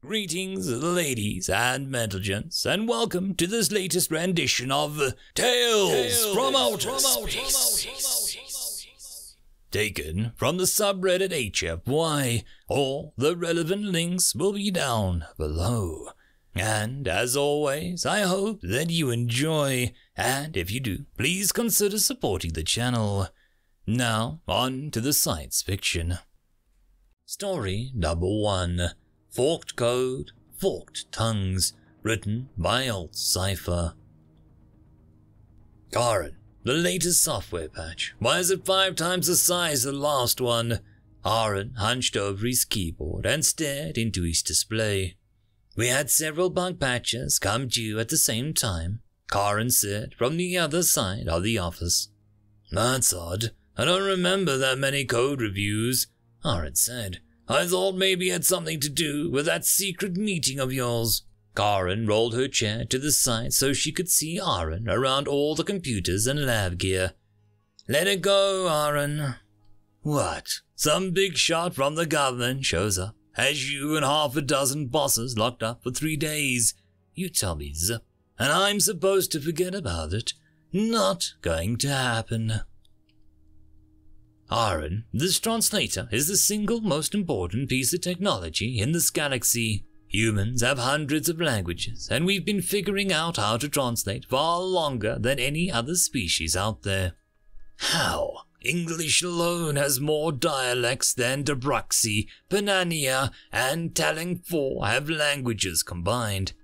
Greetings, ladies and gents, and welcome to this latest rendition of Tales from Outer Space, taken from the subreddit HFY. All the relevant links will be down below. And as always, I hope that you enjoy, and if you do, please consider supporting the channel. Now, on to the science fiction. Story number 1. Forked Code, Forked Tongues, written by Alt-Cypher. Karin, the latest software patch. Why is it 5 times the size of the last one? Aaron hunched over his keyboard and stared into his display. We had several bug patches come due at the same time, Karin said from the other side of the office. That's odd. I don't remember that many code reviews, Aaron said. I thought maybe it had something to do with that secret meeting of yours. Karin rolled her chair to the side so she could see Aaron around all the computers and lab gear. Let it go, Aaron. What? Some big shot from the government shows up, has you and half a dozen bosses locked up for 3 days. You tubbies. And I'm supposed to forget about it. Not going to happen. Aaron, this translator is the single most important piece of technology in this galaxy. Humans have hundreds of languages, and we've been figuring out how to translate far longer than any other species out there. How? English alone has more dialects than Debroxi, Panania, and Taleng-4 have languages combined.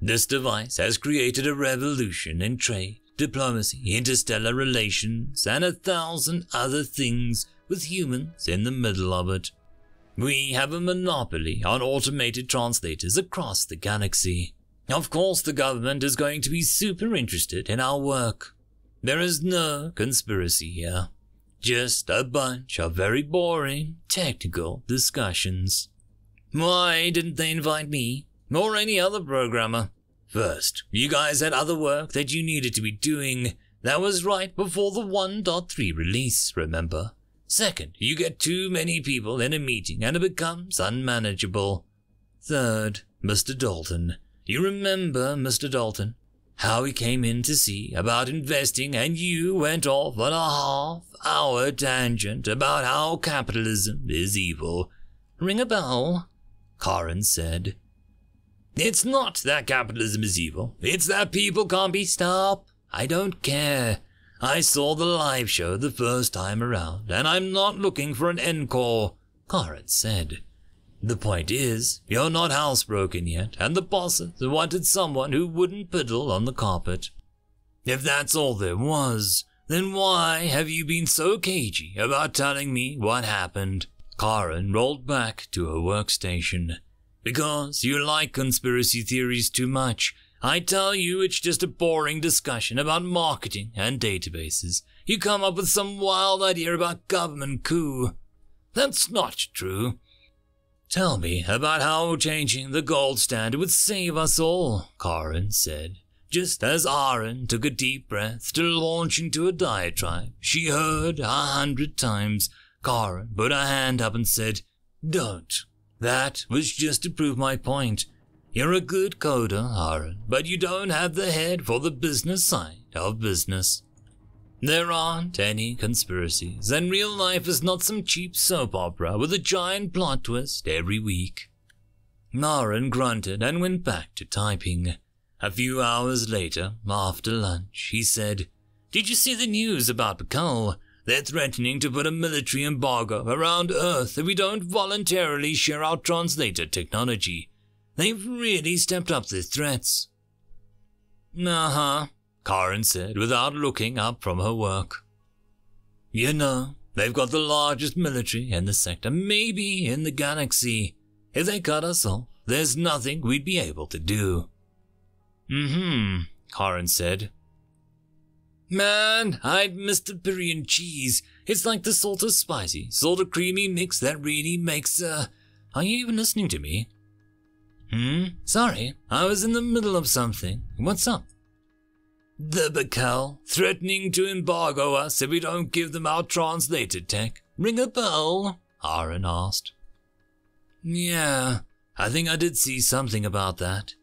This device has created a revolution in trade, diplomacy, interstellar relations, and 1,000 other things with humans in the middle of it. We have a monopoly on automated translators across the galaxy. Of course the government is going to be super interested in our work. There is no conspiracy here. Just a bunch of very boring technical discussions. Why didn't they invite me? Or any other programmer? First, you guys had other work that you needed to be doing. That was right before the 1.3 release, remember? Second, you get too many people in a meeting and it becomes unmanageable. Third, Mr. Dalton. You remember Mr. Dalton? How he came in to see about investing and you went off on a half-hour tangent about how capitalism is evil. Ring a bell, Karin said. It's not that capitalism is evil, it's that people can't be stopped. I don't care. I saw the live show the first time around, and I'm not looking for an encore, Karin said. The point is, you're not housebroken yet, and the bosses wanted someone who wouldn't piddle on the carpet. If that's all there was, then why have you been so cagey about telling me what happened? Karin rolled back to her workstation. Because you like conspiracy theories too much. I tell you it's just a boring discussion about marketing and databases. You come up with some wild idea about government coup. That's not true. Tell me about how changing the gold standard would save us all, Karin said. Just as Aaron took a deep breath to launch into a diatribe, she heard 100 times. Karin put her hand up and said, Don't. That was just to prove my point. You're a good coder, Aaron, but you don't have the head for the business side of business. There aren't any conspiracies, and real life is not some cheap soap opera with a giant plot twist every week. Aaron grunted and went back to typing. A few hours later, after lunch, he said, Did you see the news about Bakal? They're threatening to put a military embargo around Earth if we don't voluntarily share our translator technology. They've really stepped up their threats. Uh-huh, Karin said without looking up from her work. You know, they've got the largest military in the sector, maybe in the galaxy. If they cut us off, there's nothing we'd be able to do. Mm-hmm, Karin said. Man, I'd missed the Pyrian cheese. It's like the sort of spicy, sort of creamy mix that really makes Are you even listening to me? Sorry, I was in the middle of something. What's up? The Bakal, threatening to embargo us if we don't give them our translated tech. Ring a bell? Aaron asked. Yeah, I think I did see something about that.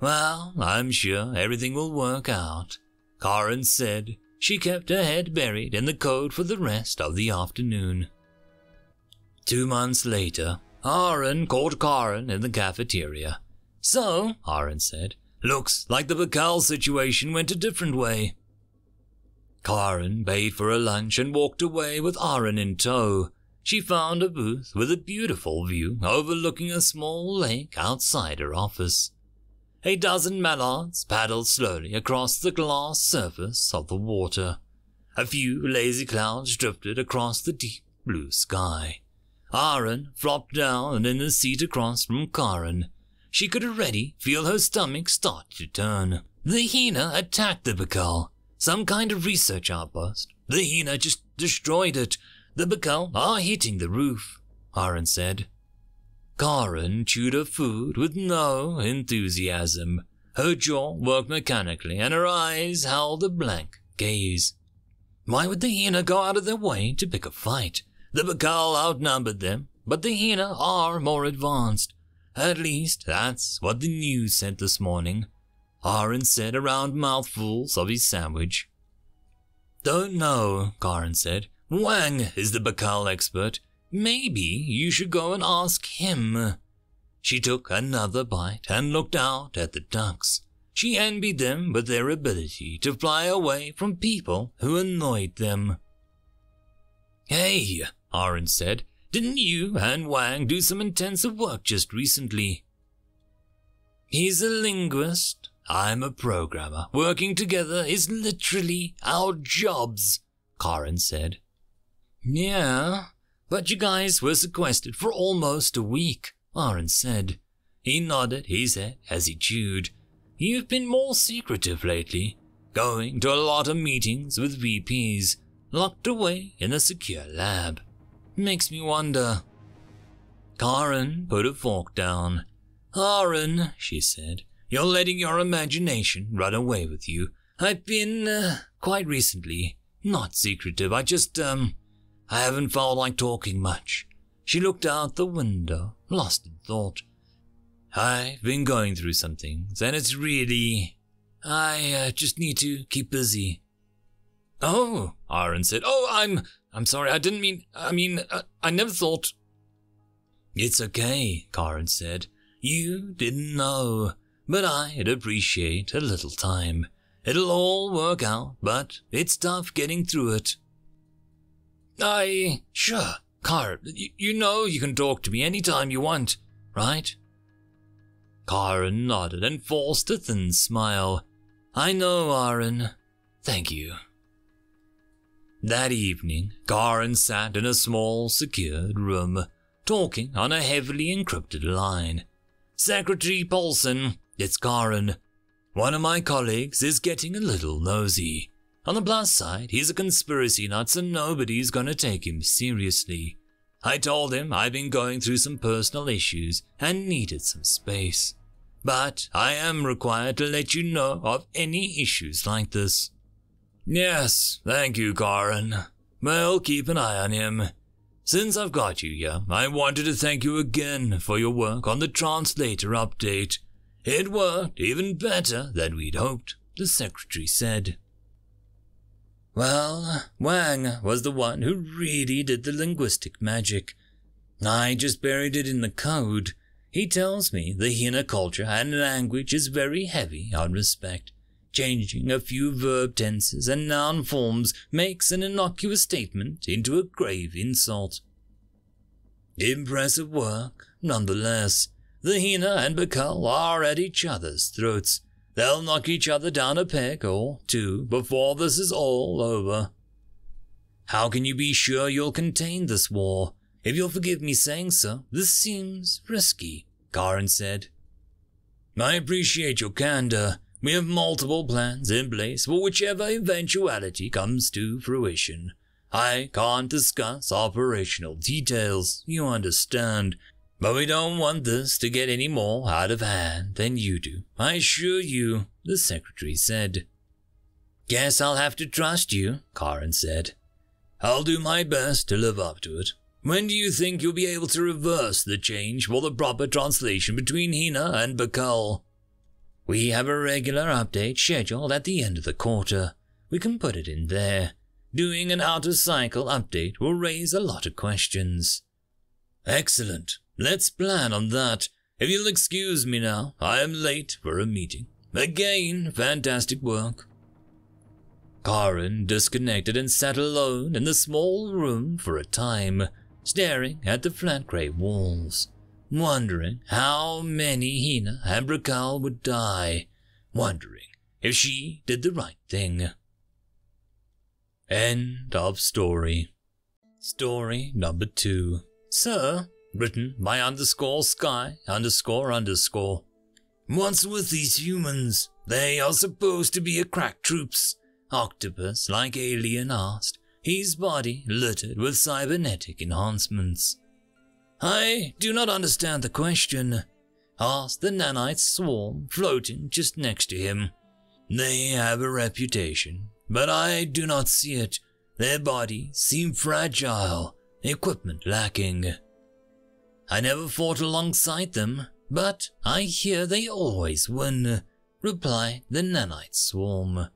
Well, I'm sure everything will work out, Karen said. She kept her head buried in the code for the rest of the afternoon. 2 months later, Aaron caught Karen in the cafeteria. So, Aaron said, looks like the Bakal situation went a different way. Karen paid for her lunch and walked away with Aaron in tow. She found a booth with a beautiful view overlooking a small lake outside her office. A dozen mallards paddled slowly across the glass surface of the water. A few lazy clouds drifted across the deep blue sky. Aaron flopped down in the seat across from Karen. She could already feel her stomach start to turn. The Hina attacked the Bakal. Some kind of research outpost. The Hina just destroyed it. The Bakal are hitting the roof, Aaron said. Karen chewed her food with no enthusiasm. Her jaw worked mechanically and her eyes held a blank gaze. Why would the Hina go out of their way to pick a fight? The Bakal outnumbered them, but the Hina are more advanced. At least that's what the news said this morning, Aaron said around mouthfuls of his sandwich. Don't know, Karen said. Wang is the Bakal expert. Maybe you should go and ask him. She took another bite and looked out at the ducks. She envied them with their ability to fly away from people who annoyed them. Hey, Aaron said, didn't you and Wang do some intensive work just recently? He's a linguist, I'm a programmer. Working together is literally our jobs, Karen said. Yeah. But you guys were sequestered for almost a week, Aaron said. He nodded his head as he chewed. You've been more secretive lately, going to a lot of meetings with VPs, locked away in a secure lab. Makes me wonder. Karen put a fork down. Aaron, she said, you're letting your imagination run away with you. I've been, quite recently, not secretive, I just, I haven't felt like talking much. She looked out the window, lost in thought. I've been going through some things, and it's really... I just need to keep busy. Oh, Aaron said. Oh, I'm sorry, I didn't mean... I never thought... It's okay, Karen said. You didn't know, but I'd appreciate a little time. It'll all work out, but it's tough getting through it. Sure, Karen, you know you can talk to me anytime you want, right? Karen nodded and forced a thin smile. I know, Aaron. Thank you. That evening, Karen sat in a small, secured room, talking on a heavily encrypted line. Secretary Paulson, it's Karen. One of my colleagues is getting a little nosy. On the plus side, he's a conspiracy nut, so nobody's gonna take him seriously. I told him I've been going through some personal issues and needed some space. But I am required to let you know of any issues like this. Yes, thank you, Karen. Well, keep an eye on him. Since I've got you here, I wanted to thank you again for your work on the translator update. It worked even better than we'd hoped, the secretary said. Well, Wang was the one who really did the linguistic magic. I just buried it in the code. He tells me the Hina culture and language is very heavy on respect. Changing a few verb tenses and noun forms makes an innocuous statement into a grave insult. Impressive work, nonetheless. The Hina and Bakal are at each other's throats. They'll knock each other down a peg or two before this is all over. How can you be sure you'll contain this war? If you'll forgive me saying so, this seems risky, Karen said. I appreciate your candor. We have multiple plans in place for whichever eventuality comes to fruition. I can't discuss operational details, you understand. But we don't want this to get any more out of hand than you do, I assure you, the secretary said. Guess I'll have to trust you, Karen said. I'll do my best to live up to it. When do you think you'll be able to reverse the change for the proper translation between Hina and Bakal? We have a regular update scheduled at the end of the quarter. We can put it in there. Doing an out-of-cycle update will raise a lot of questions. Excellent. Let's plan on that. If you'll excuse me now, I am late for a meeting. Again, fantastic work. Karin disconnected and sat alone in the small room for a time, staring at the flat grey walls, wondering how many Hina and Bakal would die, wondering if she did the right thing. End of story. Story number 2. Sir, written by _sky__. What's with these humans? They are supposed to be a crack troops. Octopus, like Alien, asked, his body littered with cybernetic enhancements. I do not understand the question, asked the nanite swarm floating just next to him. They have a reputation, but I do not see it. Their bodies seem fragile, equipment lacking. I never fought alongside them, but I hear they always win, replied the nanite swarm.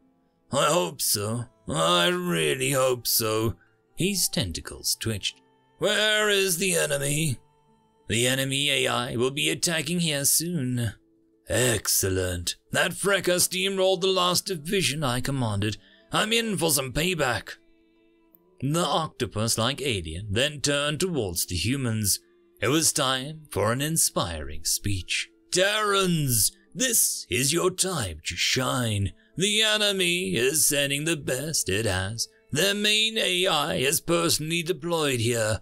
I hope so. I really hope so. His tentacles twitched. Where is the enemy? The enemy AI will be attacking here soon. Excellent. That frecker steamrolled the last division I commanded. I'm in for some payback. The octopus-like alien then turned towards the humans. It was time for an inspiring speech. Terrans, this is your time to shine. The enemy is sending the best it has. Their main AI is personally deployed here,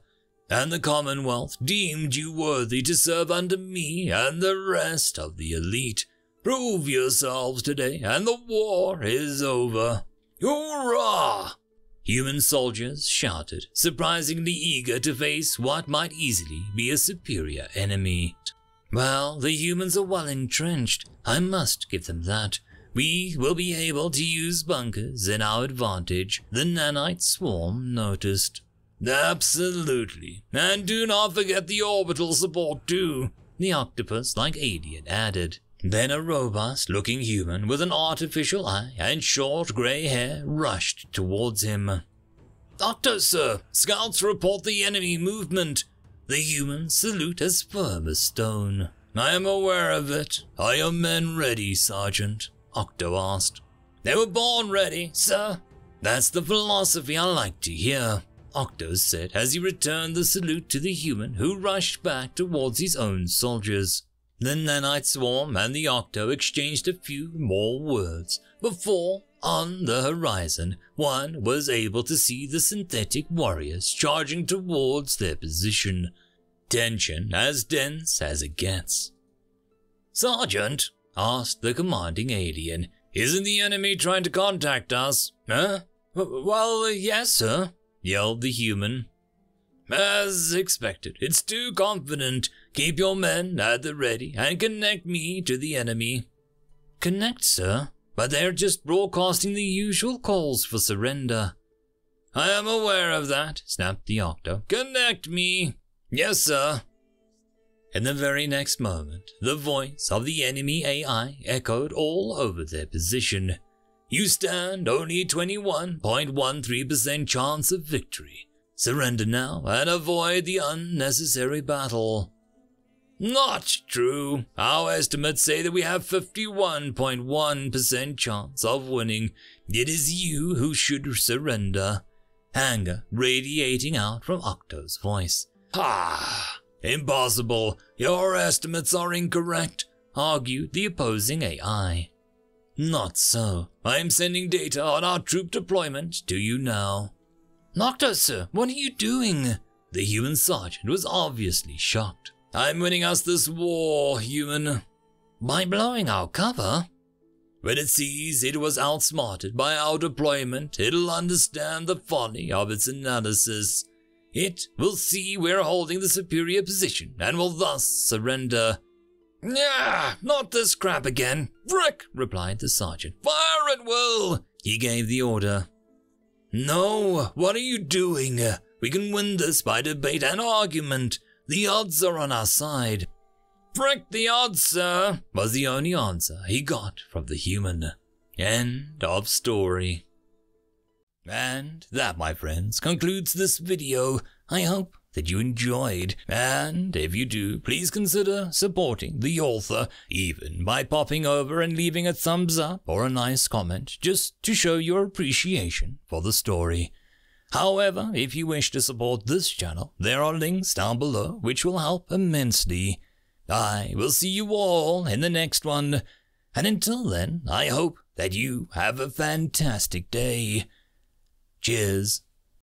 and the Commonwealth deemed you worthy to serve under me and the rest of the elite. Prove yourselves today, and the war is over. Hurrah! Human soldiers shouted, surprisingly eager to face what might easily be a superior enemy. Well, the humans are well entrenched. I must give them that. We will be able to use bunkers in our advantage, the nanite swarm noticed. Absolutely. And do not forget the orbital support too, the octopus-like alien added. Then a robust-looking human with an artificial eye and short grey hair rushed towards him. Octo, sir, scouts report the enemy movement. The human salute as firm as stone. I am aware of it. Are your men ready, Sergeant? Octo asked. They were born ready, sir. That's the philosophy I like to hear, Octo said as he returned the salute to the human who rushed back towards his own soldiers. The nanite swarm and the Octo exchanged a few more words before, on the horizon, one was able to see the synthetic warriors charging towards their position. Tension as dense as it gets. Sergeant, asked the commanding alien, isn't the enemy trying to contact us? Huh? Well, yes, sir, yelled the human. As expected, it's too confident. Keep your men at the ready and connect me to the enemy. Connect, sir? But they're just broadcasting the usual calls for surrender. I am aware of that, snapped the Octo. Connect me. Yes, sir. In the very next moment, the voice of the enemy AI echoed all over their position. You stand only 21.13% chance of victory. Surrender now and avoid the unnecessary battle. Not true. Our estimates say that we have 51.1% chance of winning. It is you who should surrender. Anger radiating out from Octo's voice. Ah! Impossible. Your estimates are incorrect, argued the opposing AI. Not so. I am sending data on our troop deployment to you now. Nocto, sir, what are you doing? The human sergeant was obviously shocked. I'm winning us this war, human. By blowing our cover? When it sees it was outsmarted by our deployment, it'll understand the folly of its analysis. It will see we're holding the superior position and will thus surrender. Yeah, not this crap again. Brick, replied the sergeant. Fire at will, he gave the order. No, what are you doing? We can win this by debate and argument. The odds are on our side. Frick the odds, sir, was the only answer he got from the human. End of story. And that, my friends, concludes this video. I hope that you enjoyed, and if you do, please consider supporting the author, even by popping over and leaving a thumbs up or a nice comment, just to show your appreciation for the story. However, if you wish to support this channel, there are links down below which will help immensely. I will see you all in the next one, and until then, I hope that you have a fantastic day. Cheers.